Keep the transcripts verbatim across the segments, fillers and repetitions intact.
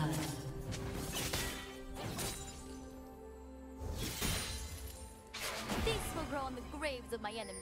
blood. This will grow on the graves of my enemies.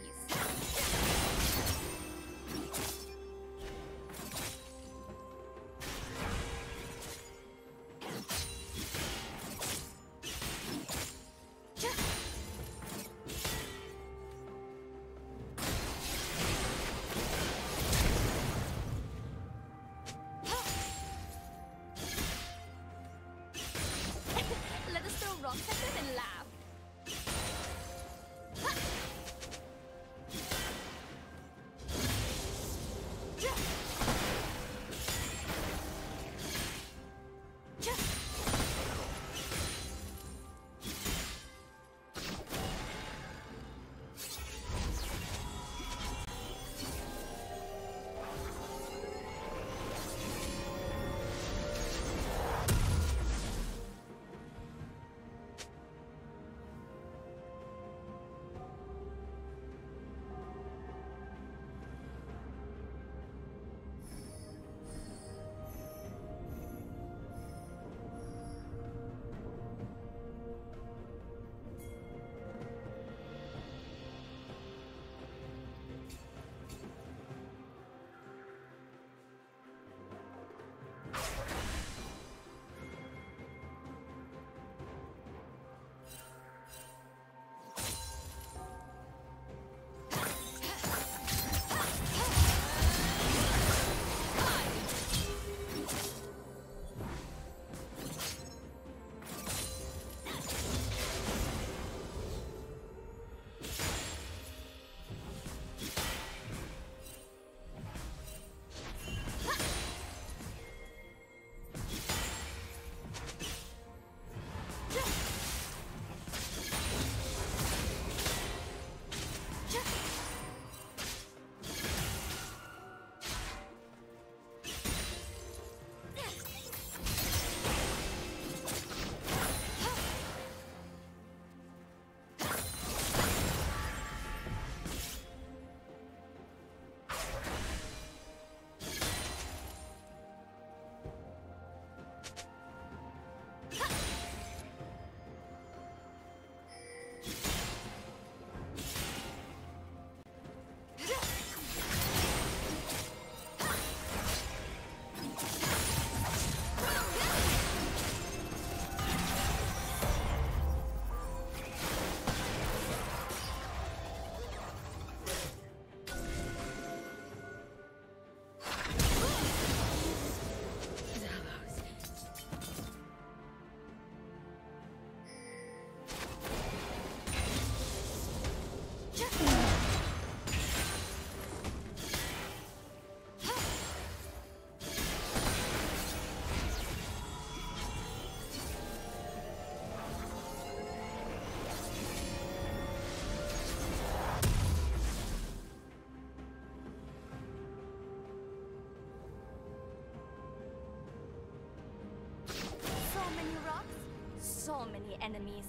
So many enemies.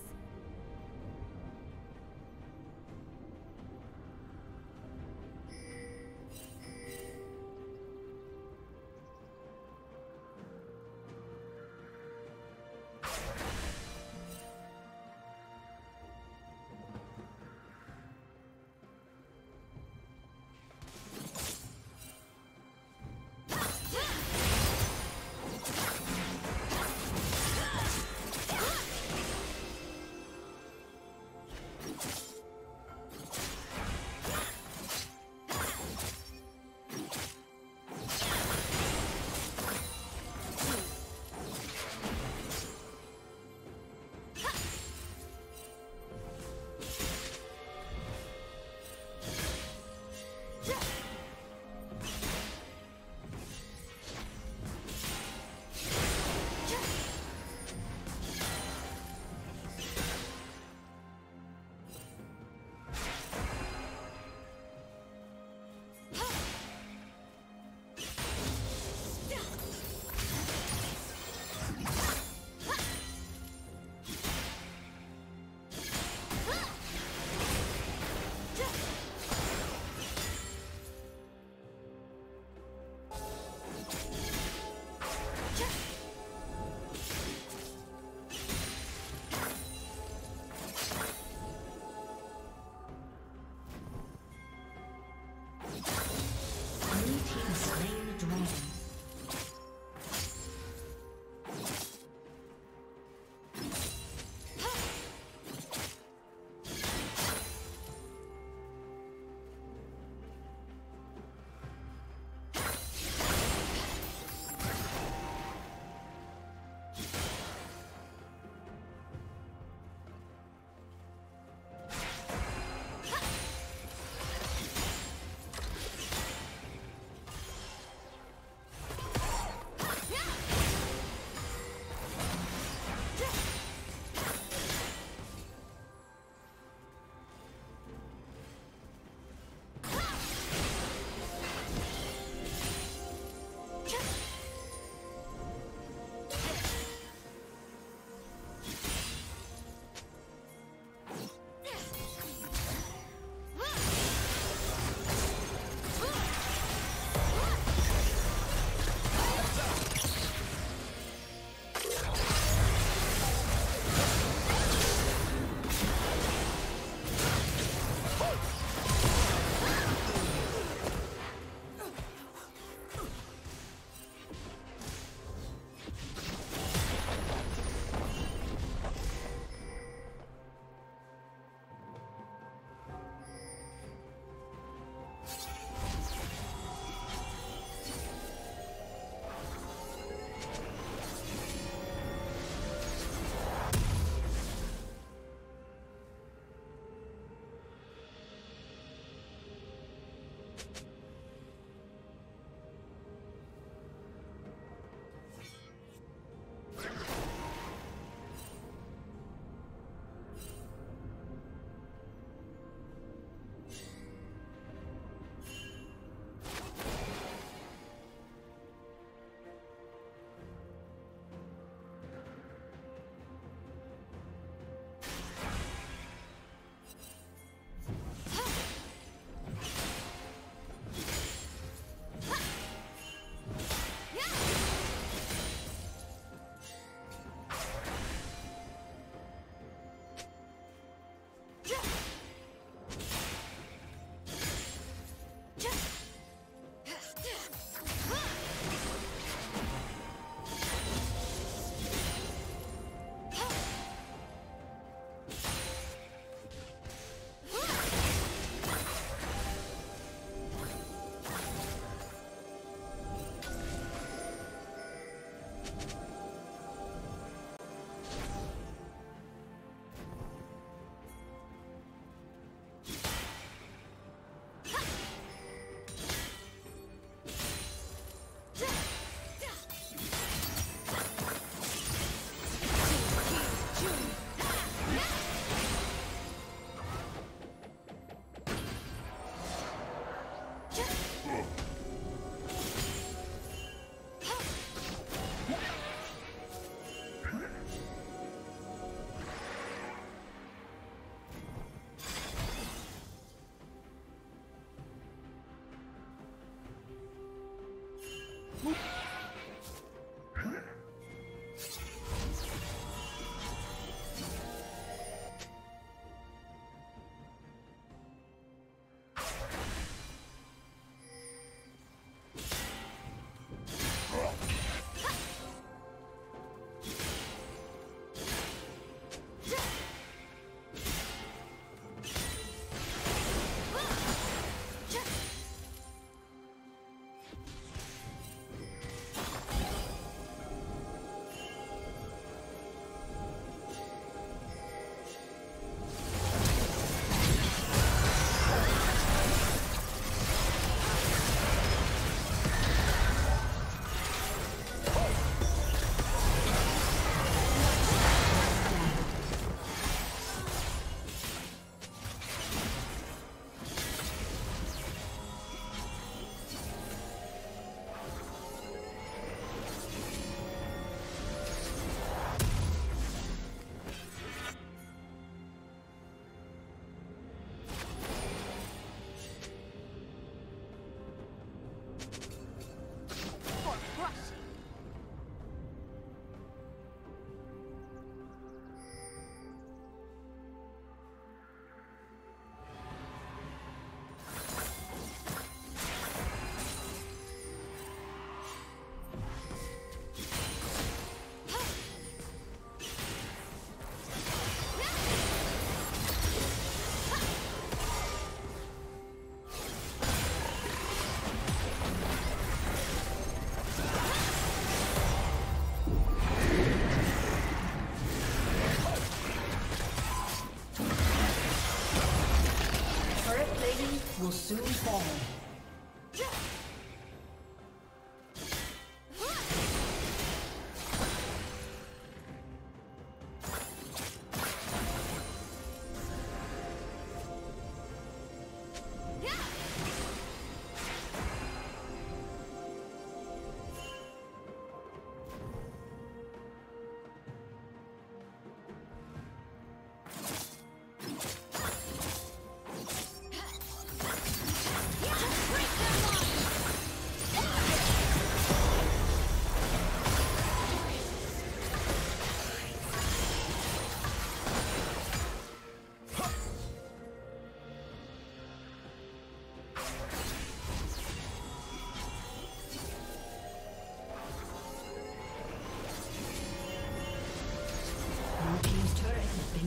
Will soon fall.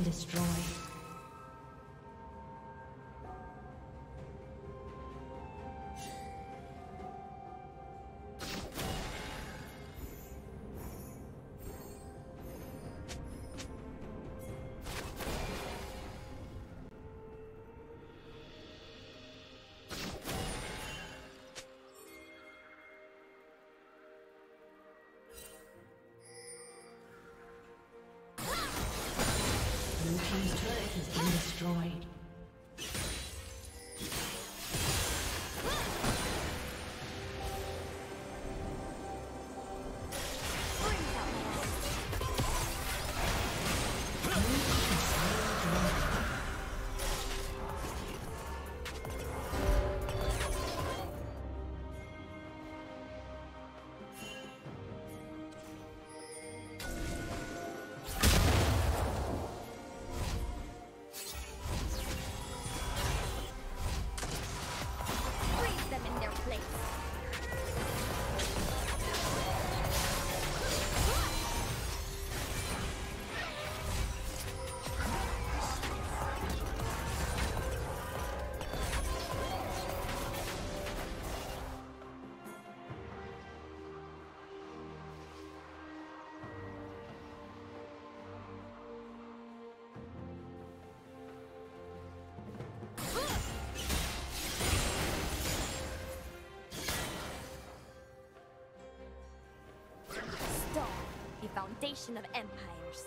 Destroyed. His turret has been destroyed. Foundation of empires.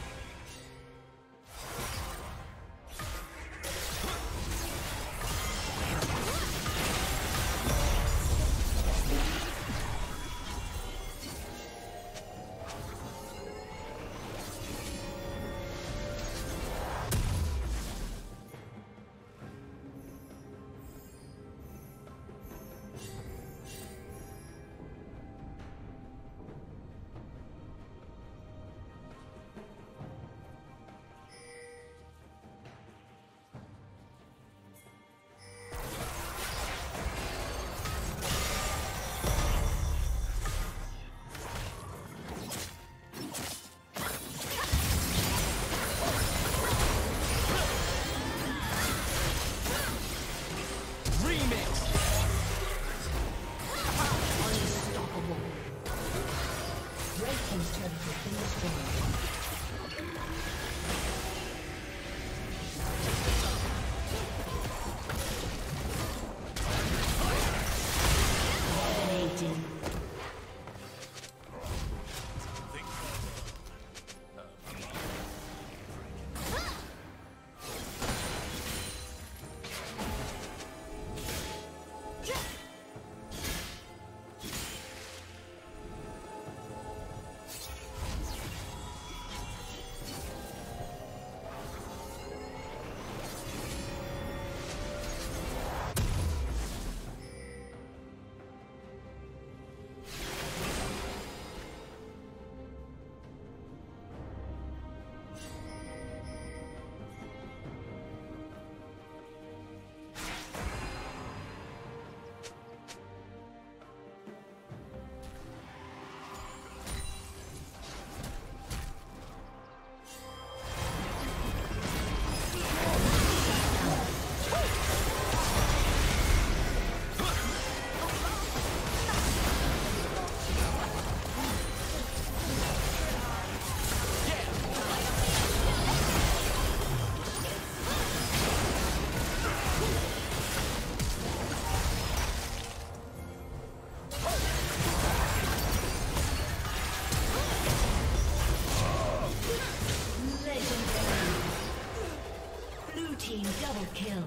Double kill.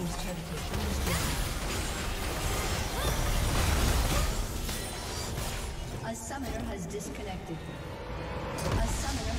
He's trying to take this down. A summoner has disconnected. A summoner